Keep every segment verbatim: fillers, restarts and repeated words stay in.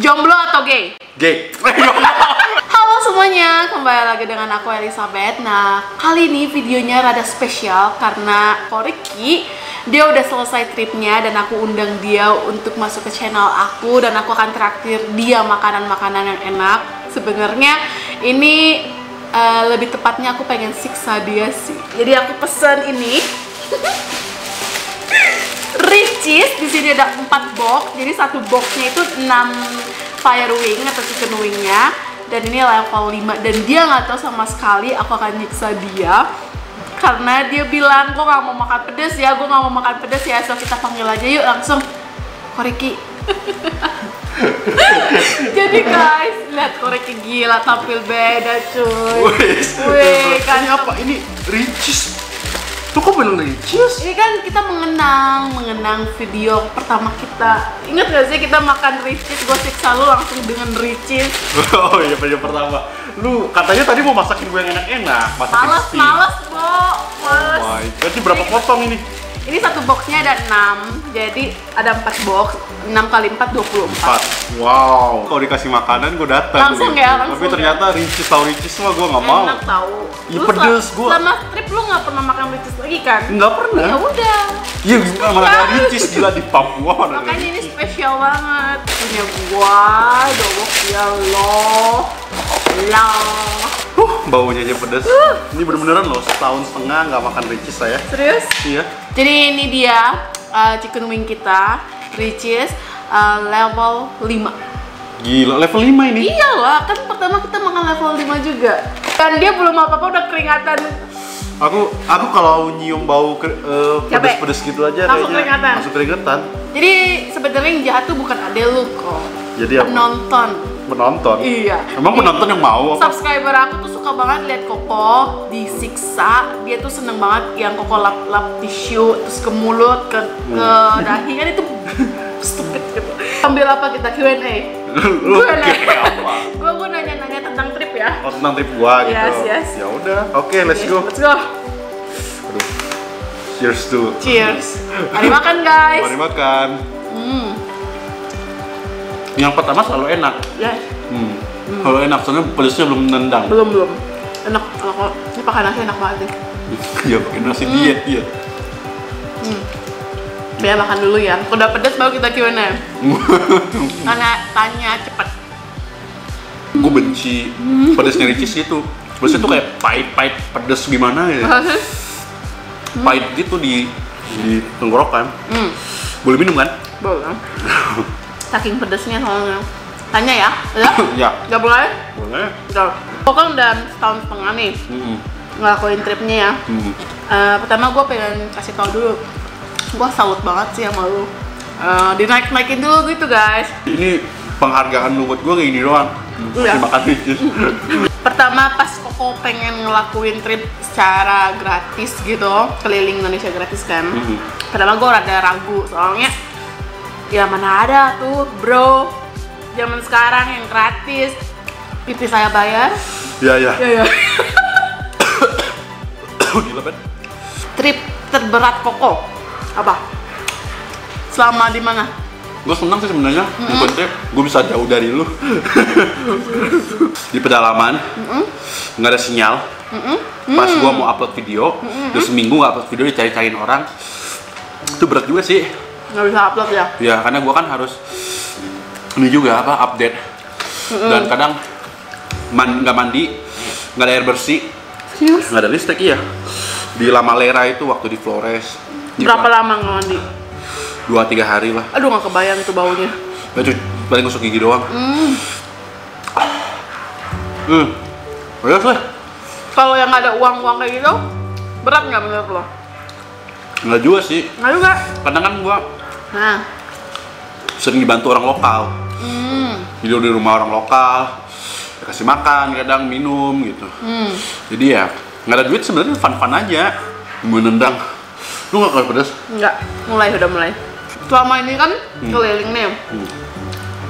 Jomblo atau gay? Gay. Halo semuanya, kembali lagi dengan aku Elisabeth. Nah, kali ini videonya rada spesial karena Ricky dia udah selesai tripnya dan aku undang dia untuk masuk ke channel aku dan aku akan traktir dia makanan-makanan yang enak. Sebenarnya ini uh, lebih tepatnya aku pengen siksa dia sih. Jadi aku pesan ini. Richeese, di sini ada empat box, jadi satu boxnya itu enam fire wing atau chicken wingnya, dan ini level lima, dan dia nggak tahu sama sekali aku akan nyiksa dia karena dia bilang, gue nggak mau makan pedes ya, gue nggak mau makan pedes ya, so kita panggil aja yuk langsung Ricky. Jadi guys, lihat Ricky gila, tampil beda cuy. Wih, kan apa ini Richeese? Tuh kok bener Richeese? Ini kan kita mengenang, mengenang video pertama kita. Ingat gak sih kita makan Richeese, gue siksa lu langsung dengan Richeese. Oh iya, video pertama. Lu katanya tadi mau masakin gue yang enak-enak. Males, steak. Males, Bo. Males. Oh my God, ini berapa potong ini? Ini satu boxnya ada enam, jadi ada empat box. enam kali empat, dua puluh empat. Wow, kalau dikasih makanan gue datang. Langsung gitu. Ya, langsung. Tapi ternyata ya. Richeese tau Richeese mah gue nggak mau. Enak tahu. Ya pedes gue. Selama trip lu nggak pernah makan Richeese lagi kan? Nggak pernah. Ya udah. Iya, gue malah ada Richeese gila di Papua. Makanya ini spesial banget. Punya gua, dobok ya loh, loh. Huh, baunya aja pedes. Uh. Ini bener-beneran loh, setahun setengah nggak makan Richeese saya. Serius? Iya. Jadi ini dia uh, chicken wing kita. Richeese uh, level lima. Gila, level lima ini? Iyalah, kan pertama kita makan level lima juga. Dan dia belum apa-apa udah keringatan. Aku aku kalau nyium bau uh, pedes-pedes gitu aja langsung keringatan. Masuk keringatan. Jadi sebenarnya yang jahat tuh bukan adek lu kok. Jadi apa? Penonton. Penonton? Iya. Emang jadi, penonton yang mau apa? Subscriber aku tuh suka banget lihat Koko disiksa. Dia tuh seneng banget yang Koko lap-lap tisu terus ke mulut, ke, ke hmm. dahi, kan itu stupid gitu. Ambil apa kita? Q and A? Lu Q and A apa? Gua gua nanya-nanya tentang trip ya. Oh, tentang trip gua gitu. Yes, yes. Ya udah. Oke, okay, let's go. Let's go. Aduh. Cheers to. Cheers. Mari makan, guys. Mari makan. Hmm. Yang pertama selalu enak. Ya. Yes. Hmm. hmm. Kalau enak, soalnya pedesnya belum nendang. Belum, belum. Enak, enak. Ini pakai nasi enak banget deh. Iya, pakai nasi hmm. diet, iya. Hmm. Ya makan dulu ya. Kalau udah pedes baru kita Q and A. Karena tanya cepet. Gue benci pedesnya Richeese itu. Pedesnya tuh kayak pahit-pahit pedes gimana ya? Pahit gitu di di tenggorokan. Mm. Boleh minum kan? Boleh. Saking pedesnya soalnya. Tanya ya. Udah? Ya. Udah boleh? Boleh. Udah. Pokoknya udah setahun setengah nih. Mm-hmm. Ngelakuin tripnya ya. Mm-hmm. uh, pertama gue pengen kasih tau dulu. Gua salut banget sih sama lu. Uh, dinaik-naikin dulu gitu guys. Ini penghargaan lu buat gua kayak gini doang. Terima kasih. Pertama pas Koko pengen ngelakuin trip secara gratis gitu, keliling Indonesia gratis kan. Mm-hmm. Pertama gua rada ragu soalnya ya mana ada tuh bro zaman sekarang yang gratis. Pipi saya bayar. Iya iya. Iya iya. Gila banget. Trip terberat Koko. Apa? Selama di mana? Gue senang sih sebenarnya. Mm -hmm. Gue bisa jauh dari lu. Di pedalaman, mm -hmm. nggak ada sinyal. Mm -hmm. Pas gue mau upload video, mm -hmm. udah seminggu nggak upload video dicari-cariin orang. Itu berat juga sih. Nggak bisa upload ya? Ya karena gue kan harus ini juga apa update. Mm -hmm. Dan kadang man, nggak mandi, nggak ada air bersih, yes. Nggak ada listrik ya. Di Lama Lera itu waktu di Flores. Berapa lama nggak mandi? dua tiga hari lah. Aduh nggak kebayang itu baunya. Baju paling gosok gigi doang. Hmm. Hmm. Beres lah. Kalau yang ada uang-uang kayak gitu, berat nggak menurut lo? Nggak juga sih. Nggak juga. Kadang kan gua nah. sering dibantu orang lokal. Hmm. Tidur di rumah orang lokal, kasih makan, kadang minum gitu. Hmm. Jadi ya nggak ada duit sebenarnya fun-fun aja, menendang. Lu nggak kalah pedas? Nggak, mulai udah mulai. Selama ini kan hmm. keliling nih, hmm.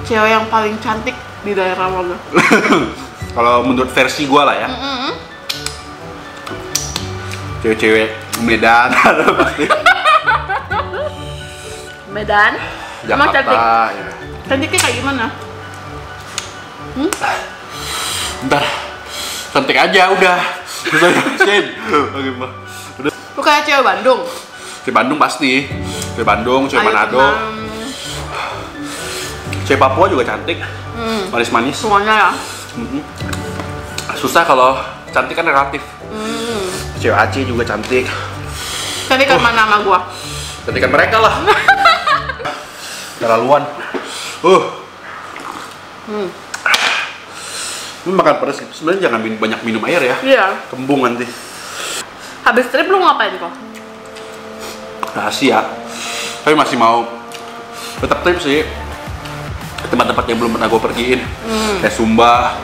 cewek yang paling cantik di daerah mana? Kalau menurut versi gua lah ya, mm-hmm. cewek-cewek Medan, pasti. Medan, Jakarta. Emang cantik? Ya. Cantiknya kayak gimana? Hmm? Bentar. Cantik aja udah. Oke, Mbak. Udah. Lu kayak cewek Bandung. Cewek Bandung pasti. Cewek Bandung, cewek Manado. Cewek Papua juga cantik. Manis-manis. Hmm. Semuanya ya. Mm-hmm. Susah kalau cantik kan relatif. Hmm. Cewek Aceh juga cantik. Cantikan uh. mana sama gua? Cantikan mereka lah. Kelaluan. Uh. Hmm. Lu makan pedas gitu, sebenarnya jangan min banyak minum air ya. Iya. Kembung nanti. Habis trip lu ngapain kok? Rahasia. Tapi masih mau tetap trip sih. Ke tempat-tempat yang belum pernah gue pergiin. Hmm. Kayak Sumba,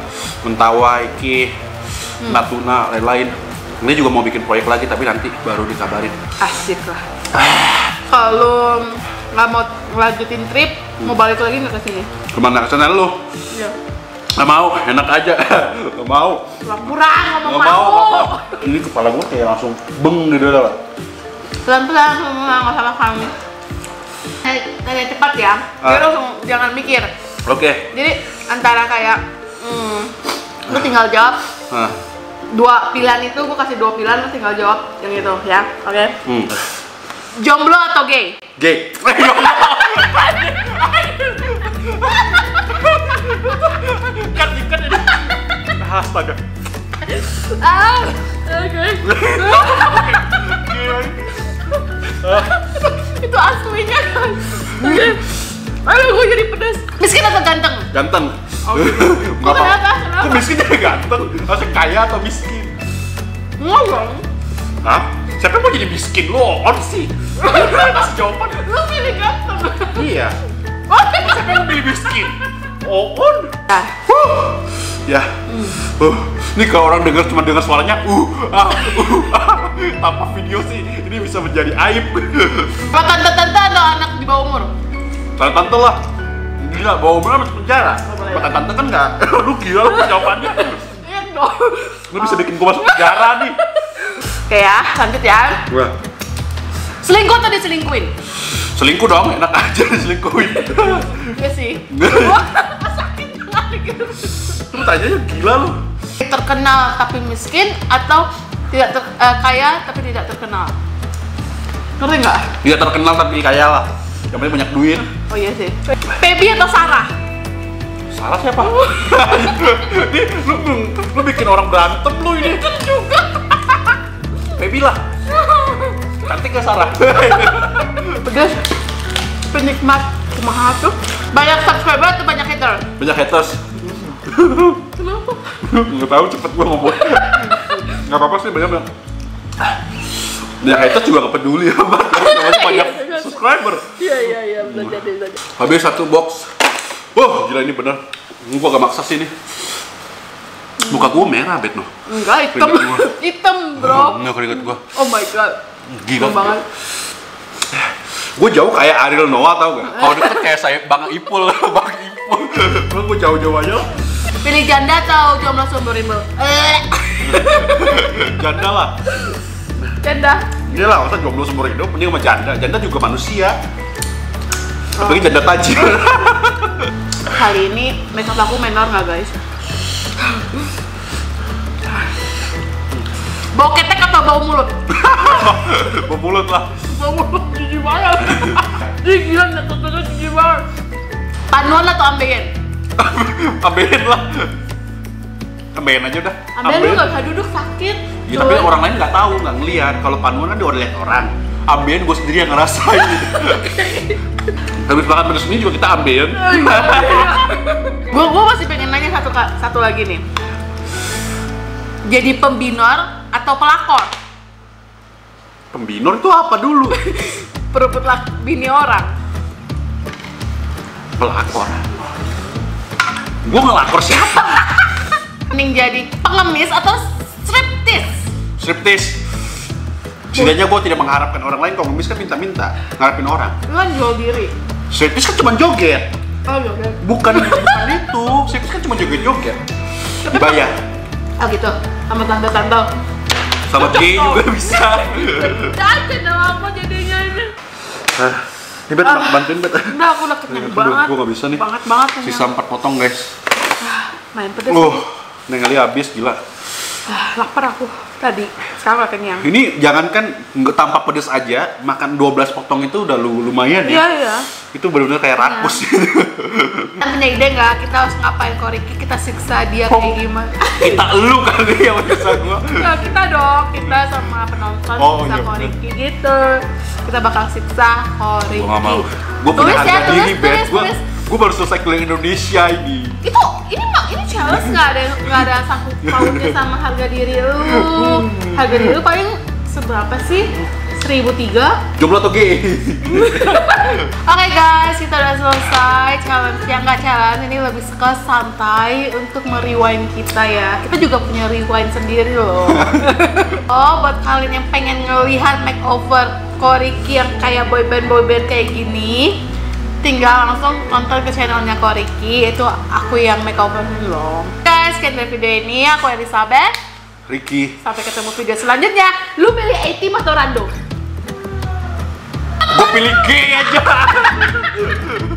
Mentawai, Ki, hmm. Natuna, lain-lain. Ini juga mau bikin proyek lagi tapi nanti baru dikabarin. Asik lah. Ah. Kalau nggak mau lanjutin trip, hmm. mau balik lagi nggak ke sini? Kemana? Ke sana lu? Iya. Gak mau, enak aja. Gak mau. Kurang, ngomong gak mau. Gak mau. Ini kepala gue kayak langsung beng gitu lah. Pelan-pelan, nggak salah kami. Nanya cepat ya. Jadi ah. langsung jangan mikir. Oke. Okay. Jadi antara kayak, hmm, lu tinggal jawab. Ah. Dua pilihan itu gue kasih dua pilihan, lu tinggal jawab yang itu ya. Oke. Okay? Hmm. Jomblo atau gay? Gay. Kan dikat ini. Astaga. Ah, oke. Itu aslinya kan. Aduh, gue jadi pedas. Miskin atau ganteng? Ganteng. Oke. Kok kenapa? Kok miskin jadi ganteng? Masih kaya atau miskin? Enggak dong. Hah? Siapa mau jadi miskin? Lo on sih. Masih jawaban. Lo pilih ganteng. Iya. Siapa yang pilih miskin? Oh, on. Ah. Huh. Ya. Hmm. Uh. Ini kalau orang dengar cuma dengar suaranya uh ah uh ah. Tanpa video sih ini bisa menjadi aib. Pak tante-tante atau anak di bawah umur? Tante-tante lah. Gila, bawah umur masuk penjara. Pak tante kan enggak. Lu gila lu jawabannya. Iya dong. Lu bisa bikin gua masuk penjara nih. Oke ya, lanjut ya. Gua. Selingkuh atau diselingkuin? Selingkuh dong, enak aja diselingkuhin. Iya sih. Lu tanyanya gila lu. Terkenal tapi miskin atau tidak ter, uh, kaya tapi tidak terkenal? Ngerti nggak? Tidak terkenal tapi kaya lah. Yang penting banyak duit. Oh iya sih. Baby atau Sarah? Sarah siapa? Ini lu, lu, lu bikin orang berantem lu ini. Itu juga. Baby lah. Cantik gak Sarah? Pedas. Penikmat kumaha tuh. Banyak subscriber atau banyak hater? Banyak haters. Kenapa? Nggak tahu, cepet gua ngomong. Nggak apa-apa sih, banyak banyak. Banyak haters juga nggak peduli ya, Mbak. Banyak subscriber. Iya iya iya, belajar belajar. Habis satu box. Wah, gila ini bener. Gua gak maksa sih ini. Muka gua merah, bet noh. Enggak, hitam. Hitam, bro. Nggak keringet gua. Oh my god. Gila banget. Gue jauh kayak Ariel Noah tau gak? Kalau deket kayak saya Bang Ipul, Bang Ipul. Emang gue jauh-jauh aja. Pilih janda atau jomblo seumur hidup? Janda lah. Janda. Iya lah, masa jomblo seumur hidup mending sama janda. Janda juga manusia. Oh. Apalagi janda tajir. Kali ini makeup aku menor nggak guys? Bau ketek atau bau mulut? Bau mulut lah. Bau mulut jijik banget. Ih gila netot-netot jijik banget. Panuan atau ambeien? Ambeien lah. Ambeien aja udah. Ambeien lu gak bisa duduk sakit. Ya, tapi orang lain gak tahu, gak ngeliat. Kalau panuan kan udah lihat orang. Ambeien gue sendiri yang ngerasain. Habis makan pedas ini juga kita ambeien. Gue gue masih pengen nanya satu satu lagi nih. Jadi pembinor atau pelakor? Pembinor itu apa dulu? Peruput bini orang. Pelakor. Gue ngelakor siapa? Mending jadi pengemis atau striptis? Striptis. Setidaknya gue tidak mengharapkan orang lain. Kalau pengemis kan minta-minta, ngarapin orang. Lu kan jual diri. Striptis kan cuma joget. Oh joget. Bukan, bukan itu. Striptis kan cuma joget-joget. Dibayar. Oh gitu, sama tante-tante. Sama gay juga bisa. Cacat dong aku jadinya ini. Ah, ini Bet, bantuin Bet. Enggak, aku udah kenyang banget. Gue gak bisa nih. Banget banget. Sisa empat potong guys. Main pedes. Oh, nengeli habis gila. Ah, lapar aku tadi, sekarang kenyang. Ini jangankan nggak tanpa pedes aja, makan dua belas potong itu udah lumayan ya. Iya, iya. Itu benar-benar kayak rakus gitu. Kita punya ide nggak? Kita harus ngapain kok Ricky? Kita siksa dia oh, kayak gimana? Kita elu kali ya biasa gua. Nah, kita dong, kita sama penonton oh, bisa kok Ricky gitu. Kita bakal siksa kok Ricky. Gua nggak mau. Gua punya harga diri, bet. Gua, gua baru selesai keliling Indonesia ini. Itu, ini mah ini challenge nggak ada nggak ada sangkut pautnya sama harga diri lu. Harga diri lu paling seberapa sih? seribu tiga? Jomblo atau gay? Oke guys, kita udah selesai challenge yang nggak challenge ini lebih ke santai untuk merewind kita ya. Kita juga punya rewind sendiri loh. Oh, buat kalian yang pengen ngelihat makeover Ko Ricky yang kayak boyband boyband kayak gini, tinggal langsung nonton ke channelnya Ko Ricky, itu aku yang makeover dulu. Guys, sekian dari video ini, aku Elisabeth, Ricky. Sampai ketemu video selanjutnya. Lu pilih A T M atau random? Gua pilih G aja.